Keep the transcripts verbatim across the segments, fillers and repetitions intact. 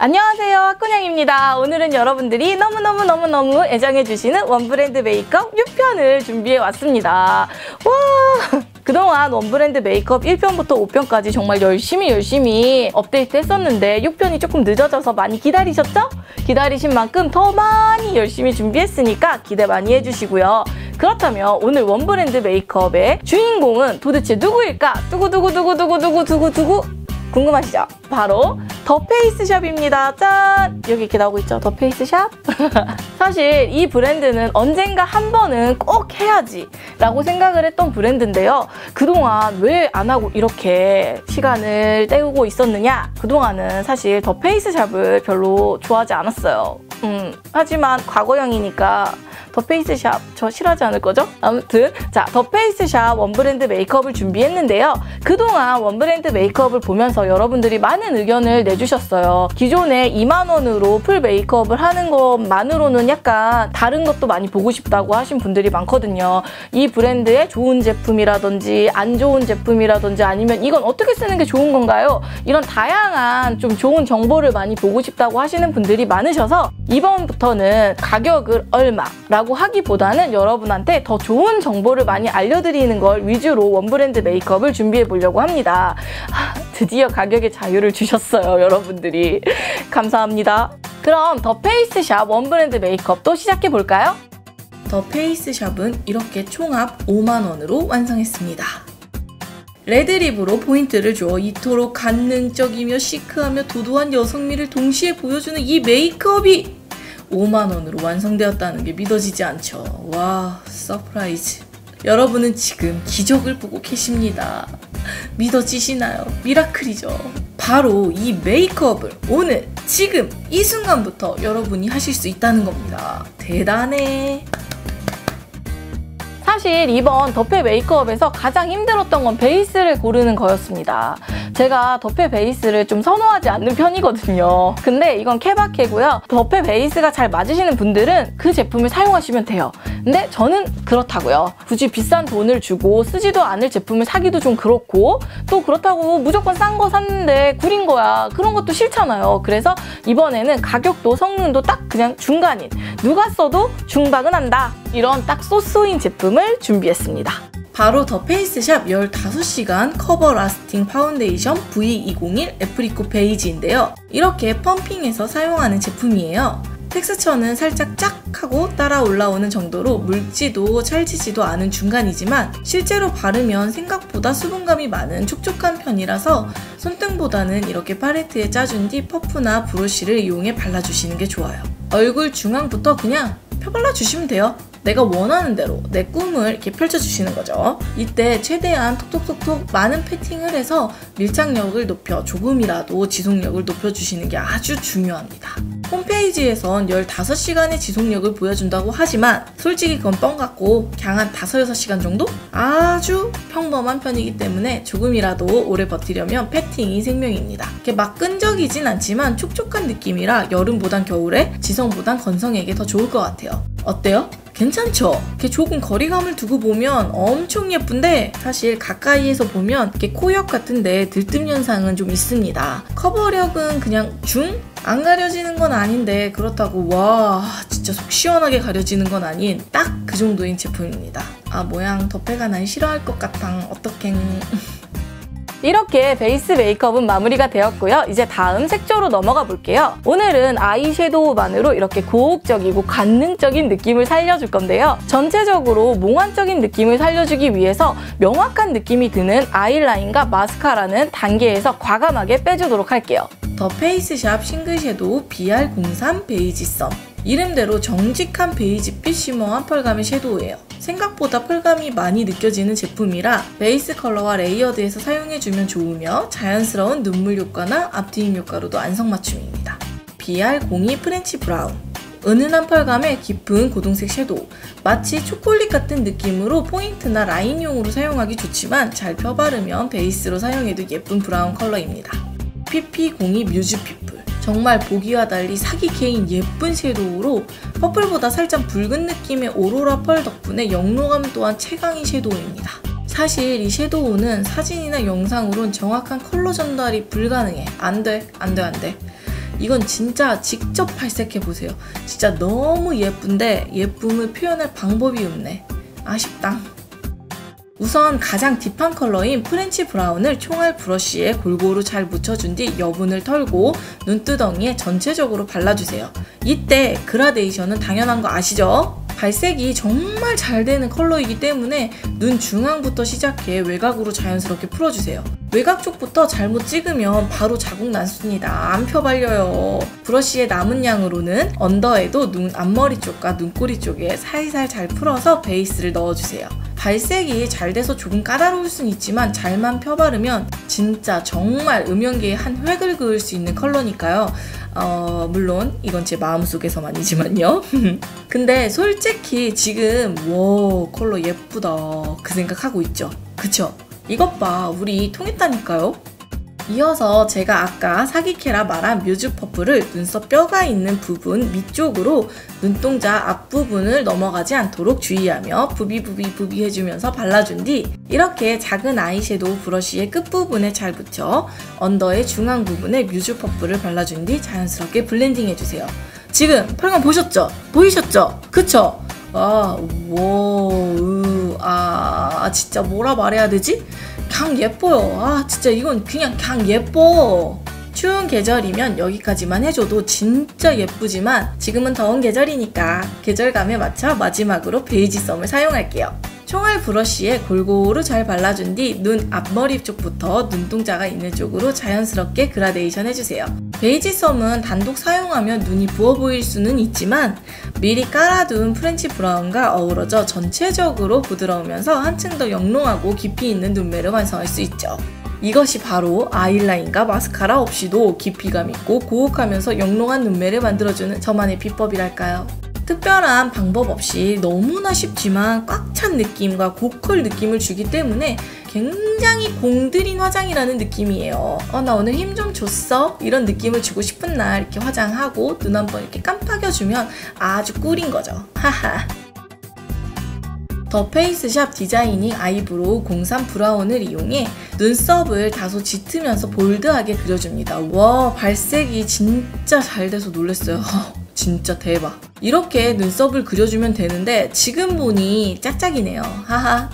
안녕하세요, 하코냥입니다. 오늘은 여러분들이 너무너무너무너무 애정해주시는 원브랜드 메이크업 육 편을 준비해왔습니다. 와! 그동안 원브랜드 메이크업 일 편부터 오 편까지 정말 열심히 열심히 업데이트 했었는데 육 편이 조금 늦어져서 많이 기다리셨죠? 기다리신 만큼 더 많이 열심히 준비했으니까 기대 많이 해주시고요. 그렇다면 오늘 원브랜드 메이크업의 주인공은 도대체 누구일까? 두구두구두구두구두구두구두구 궁금하시죠? 바로 더페이스샵입니다. 짠! 여기 이렇게 나오고 있죠? 더페이스샵? 사실 이 브랜드는 언젠가 한 번은 꼭 해야지 라고 생각을 했던 브랜드인데요. 그동안 왜 안 하고 이렇게 시간을 때우고 있었느냐? 그동안은 사실 더페이스샵을 별로 좋아하지 않았어요. 음, 하지만 과거형이니까 더페이스샵 저 싫어하지 않을 거죠? 아무튼 자, 더페이스샵 원브랜드 메이크업을 준비했는데요. 그동안 원브랜드 메이크업을 보면서 여러분들이 많은 의견을 내주셨어요. 기존에 이만 원으로 풀 메이크업을 하는 것만으로는 약간 다른 것도 많이 보고 싶다고 하신 분들이 많거든요. 이 브랜드의 좋은 제품이라든지 안 좋은 제품이라든지 아니면 이건 어떻게 쓰는 게 좋은 건가요? 이런 다양한 좀 좋은 정보를 많이 보고 싶다고 하시는 분들이 많으셔서 이번부터는 가격을 얼마라고 하기보다는 여러분한테 더 좋은 정보를 많이 알려드리는 걸 위주로 원브랜드 메이크업을 준비해 보려고 합니다. 하, 드디어 가격의 자유를 주셨어요, 여러분들이. 감사합니다. 그럼 더페이스샵 원브랜드 메이크업도 시작해 볼까요? 더페이스샵은 이렇게 총합 오만 원으로 완성했습니다. 레드립으로 포인트를 줘 이토록 감능적이며 시크하며 도도한 여성미를 동시에 보여주는 이 메이크업이 오만 원으로 완성되었다는 게 믿어지지 않죠. 와, 서프라이즈. 여러분은 지금 기적을 보고 계십니다. 믿어지시나요? 미라클이죠. 바로 이 메이크업을 오늘, 지금, 이 순간부터 여러분이 하실 수 있다는 겁니다. 대단해. 사실 이번 더페 메이크업에서 가장 힘들었던 건 베이스를 고르는 거였습니다. 제가 더페 베이스를 좀 선호하지 않는 편이거든요. 근데 이건 케바케고요. 더페 베이스가 잘 맞으시는 분들은 그 제품을 사용하시면 돼요. 근데 저는 그렇다고요. 굳이 비싼 돈을 주고 쓰지도 않을 제품을 사기도 좀 그렇고 또 그렇다고 무조건 싼 거 샀는데 구린 거야. 그런 것도 싫잖아요. 그래서 이번에는 가격도 성능도 딱 그냥 중간인, 누가 써도 중박은 한다, 이런 딱 소스인 제품을 준비했습니다. 바로 더페이스샵 열다섯 시간 커버 라스팅 파운데이션 브이 이공일 애프리코 베이지인데요. 이렇게 펌핑해서 사용하는 제품이에요. 텍스처는 살짝 쫙 하고 따라 올라오는 정도로 묽지도 찰지지도 않은 중간이지만 실제로 바르면 생각보다 수분감이 많은 촉촉한 편이라서 손등보다는 이렇게 팔레트에 짜준 뒤 퍼프나 브러쉬를 이용해 발라주시는 게 좋아요. 얼굴 중앙부터 그냥 펴발라주시면 돼요. 내가 원하는 대로 내 꿈을 이렇게 펼쳐주시는 거죠. 이때 최대한 톡톡톡톡 많은 패팅을 해서 밀착력을 높여 조금이라도 지속력을 높여주시는 게 아주 중요합니다. 홈페이지에선 열다섯 시간의 지속력을 보여준다고 하지만 솔직히 그건 뻥 같고 그냥 한 다섯, 여섯 시간 정도? 아주 평범한 편이기 때문에 조금이라도 오래 버티려면 패팅이 생명입니다. 이렇게 막 끈적이진 않지만 촉촉한 느낌이라 여름보단 겨울에, 지성보단 건성에게 더 좋을 것 같아요. 어때요? 괜찮죠? 이렇게 조금 거리감을 두고 보면 엄청 예쁜데 사실 가까이에서 보면 이렇게 코옆 같은데 들뜸 현상은 좀 있습니다. 커버력은 그냥 중? 안 가려지는 건 아닌데 그렇다고 와 진짜 속 시원하게 가려지는 건 아닌 딱 그 정도인 제품입니다. 아, 모양 더페가 날 싫어할 것 같아. 어떡해. 이렇게 베이스 메이크업은 마무리가 되었고요. 이제 다음 색조로 넘어가 볼게요. 오늘은 아이섀도우만으로 이렇게 고혹적이고 관능적인 느낌을 살려줄 건데요. 전체적으로 몽환적인 느낌을 살려주기 위해서 명확한 느낌이 드는 아이라인과 마스카라는 단계에서 과감하게 빼주도록 할게요. 더페이스샵 싱글 섀도우 비알 공삼 베이지 썸. 이름대로 정직한 베이지빛 쉬머한 펄감의 섀도우예요. 생각보다 펄감이 많이 느껴지는 제품이라 베이스 컬러와 레이어드에서 사용해주면 좋으며 자연스러운 눈물 효과나 앞트임 효과로도 안성맞춤입니다. 비알 공이 프렌치 브라운. 은은한 펄감의 깊은 고동색 섀도우. 마치 초콜릿 같은 느낌으로 포인트나 라인용으로 사용하기 좋지만 잘 펴바르면 베이스로 사용해도 예쁜 브라운 컬러입니다. 피피 공이 뮤즈 피플. 정말 보기와 달리 사기 개인 예쁜 섀도우로 퍼플보다 살짝 붉은 느낌의 오로라 펄 덕분에 영롱함 또한 최강인 섀도우입니다. 사실 이 섀도우는 사진이나 영상으론 정확한 컬러 전달이 불가능해. 안 돼, 안 돼, 안 돼. 이건 진짜 직접 발색해보세요. 진짜 너무 예쁜데 예쁨을 표현할 방법이 없네. 아쉽다. 우선 가장 딥한 컬러인 프렌치 브라운을 총알 브러쉬에 골고루 잘 묻혀준 뒤 여분을 털고 눈두덩이에 전체적으로 발라주세요. 이때 그라데이션은 당연한 거 아시죠? 발색이 정말 잘 되는 컬러이기 때문에 눈 중앙부터 시작해 외곽으로 자연스럽게 풀어주세요. 외곽 쪽부터 잘못 찍으면 바로 자국 났습니다. 안 펴발려요. 브러쉬의 남은 양으로는 언더에도 눈 앞머리 쪽과 눈꼬리 쪽에 살살 잘 풀어서 베이스를 넣어주세요. 발색이 잘 돼서 조금 까다로울 순 있지만 잘만 펴바르면 진짜 정말 음영계의 한 획을 그을 수 있는 컬러니까요. 어, 물론 이건 제 마음속에서만이지만요. 근데 솔직히 지금 와 컬러 예쁘다 그 생각하고 있죠? 그쵸? 이것 봐, 우리 통했다니까요. 이어서 제가 아까 사기캐라 말한 뮤즈 퍼플을 눈썹 뼈가 있는 부분 밑쪽으로 눈동자 앞부분을 넘어가지 않도록 주의하며 부비부비부비 해주면서 발라준 뒤 이렇게 작은 아이섀도우 브러쉬의 끝부분에 잘 붙여 언더의 중앙 부분에 뮤즈 퍼플을 발라준 뒤 자연스럽게 블렌딩 해주세요. 지금 펄감 보셨죠? 보이셨죠? 그쵸? 아, 우, 아, 진짜 뭐라 말해야 되지? 그냥 예뻐요. 아, 진짜 이건 그냥 그냥 예뻐. 추운 계절이면 여기까지만 해줘도 진짜 예쁘지만 지금은 더운 계절이니까 계절감에 맞춰 마지막으로 베이지 썸을 사용할게요. 총알 브러쉬에 골고루 잘 발라준 뒤 눈 앞머리 쪽부터 눈동자가 있는 쪽으로 자연스럽게 그라데이션 해주세요. 베이지 썸은 단독 사용하면 눈이 부어 보일 수는 있지만 미리 깔아둔 프렌치 브라운과 어우러져 전체적으로 부드러우면서 한층 더 영롱하고 깊이 있는 눈매를 완성할 수 있죠. 이것이 바로 아이라인과 마스카라 없이도 깊이감 있고 고혹하면서 영롱한 눈매를 만들어주는 저만의 비법이랄까요. 특별한 방법 없이 너무나 쉽지만 꽉 찬 느낌과 고컬 느낌을 주기 때문에 굉장히 공들인 화장이라는 느낌이에요. 어, 나 오늘 힘 좀 줬어? 이런 느낌을 주고 싶은 날 이렇게 화장하고 눈 한번 이렇게 깜빡여주면 아주 꿀인 거죠. 하하. 더페이스샵 디자이닝 아이브로우 공삼 브라운을 이용해 눈썹을 다소 짙으면서 볼드하게 그려줍니다. 와, 발색이 진짜 잘 돼서 놀랐어요. 진짜 대박. 이렇게 눈썹을 그려주면 되는데 지금 보니 짝짝이네요. 하하.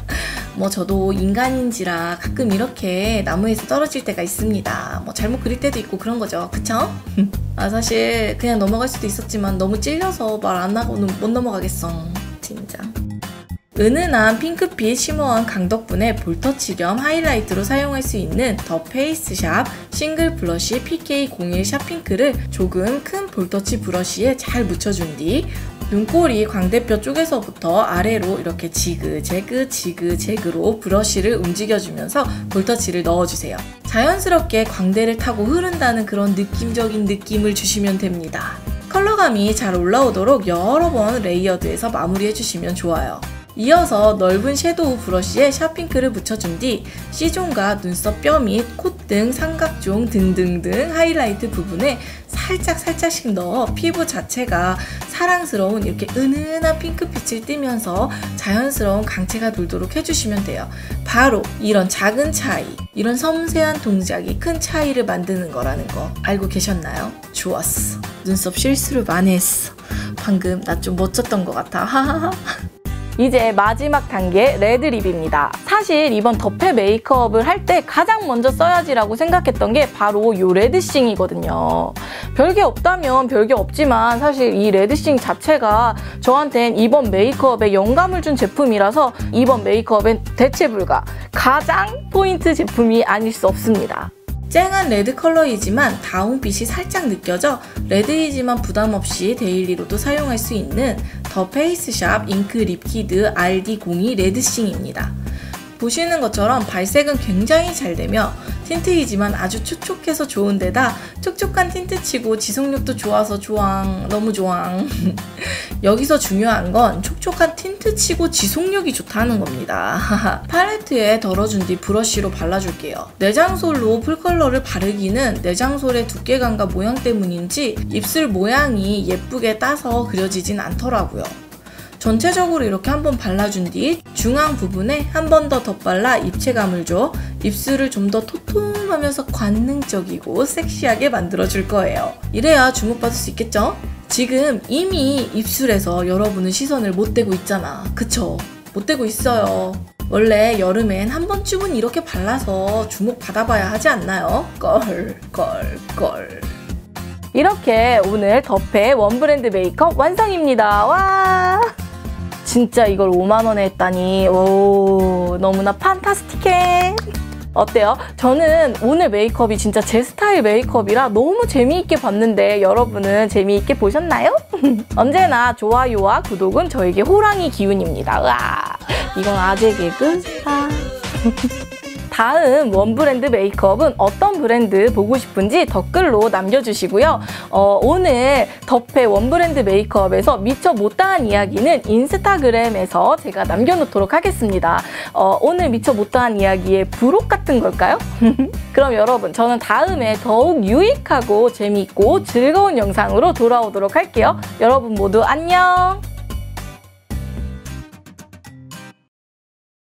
뭐 저도 인간인지라 가끔 이렇게 나무에서 떨어질 때가 있습니다. 뭐 잘못 그릴 때도 있고 그런 거죠. 그쵸? 아, 사실 그냥 넘어갈 수도 있었지만 너무 찔려서 말 안 하고는 못 넘어가겠어. 진짜. 은은한 핑크빛 쉬머한 강 덕분에 볼터치 겸 하이라이트로 사용할 수 있는 더페이스샵 싱글 블러쉬 피케이 공일 샵핑크를 조금 큰 볼터치 브러쉬에 잘 묻혀준 뒤 눈꼬리 광대뼈 쪽에서부터 아래로 이렇게 지그재그 지그재그로 브러쉬를 움직여주면서 볼터치를 넣어주세요. 자연스럽게 광대를 타고 흐른다는 그런 느낌적인 느낌을 주시면 됩니다. 컬러감이 잘 올라오도록 여러 번 레이어드해서 마무리해주시면 좋아요. 이어서 넓은 섀도우 브러쉬에 샤핑크를 묻혀준 뒤 C존과 눈썹 뼈 및 콧등, 삼각존 등등등 하이라이트 부분에 살짝살짝씩 넣어 피부 자체가 사랑스러운 이렇게 은은한 핑크빛을 띠면서 자연스러운 강체가 돌도록 해주시면 돼요. 바로 이런 작은 차이, 이런 섬세한 동작이 큰 차이를 만드는 거라는 거 알고 계셨나요? 좋았어. 눈썹 실수를 많이 했어. 방금 나 좀 멋졌던 것 같아. 하하하. 이제 마지막 단계 레드립입니다. 사실 이번 더페 메이크업을 할 때 가장 먼저 써야지라고 생각했던 게 바로 이 레드싱이거든요. 별게 없다면 별게 없지만 사실 이 레드싱 자체가 저한텐 이번 메이크업에 영감을 준 제품이라서 이번 메이크업엔 대체 불가, 가장 포인트 제품이 아닐 수 없습니다. 쨍한 레드 컬러이지만 다운빛이 살짝 느껴져 레드이지만 부담없이 데일리로도 사용할 수 있는 더페이스샵 잉크 립퀴드 알디 공이 레드싱입니다. 보시는 것처럼 발색은 굉장히 잘 되며 틴트이지만 아주 촉촉해서 좋은데다 촉촉한 틴트치고 지속력도 좋아서 좋앙, 너무 좋앙. 여기서 중요한 건 촉촉한 틴트치고 지속력이 좋다는 겁니다. 팔레트에 덜어준 뒤 브러쉬로 발라줄게요. 내장솔로 풀컬러를 바르기는 내장솔의 두께감과 모양 때문인지 입술 모양이 예쁘게 따서 그려지진 않더라고요. 전체적으로 이렇게 한번 발라준 뒤 중앙 부분에 한 번 더 덧발라 입체감을 줘 입술을 좀 더 통통하면서 관능적이고 섹시하게 만들어줄 거예요. 이래야 주목받을 수 있겠죠? 지금 이미 입술에서 여러분은 시선을 못 떼고 있잖아. 그쵸? 못 떼고 있어요. 원래 여름엔 한 번쯤은 이렇게 발라서 주목 받아봐야 하지 않나요? 걸, 걸, 걸. 이렇게 오늘 더페 원브랜드 메이크업 완성입니다. 와! 진짜 이걸 오만 원에 했다니. 오, 너무나 판타스틱해. 어때요? 저는 오늘 메이크업이 진짜 제 스타일 메이크업이라 너무 재미있게 봤는데 여러분은 재미있게 보셨나요? 언제나 좋아요와 구독은 저에게 호랑이 기운입니다. 으아, 이건 아재 개그다. 다음 원브랜드 메이크업은 어떤 브랜드 보고 싶은지 댓글로 남겨주시고요. 어, 오늘 더페 원브랜드 메이크업에서 미처 못다한 이야기는 인스타그램에서 제가 남겨놓도록 하겠습니다. 어, 오늘 미처 못다한 이야기의 부록 같은 걸까요? 그럼 여러분, 저는 다음에 더욱 유익하고 재미있고 즐거운 영상으로 돌아오도록 할게요. 여러분 모두 안녕!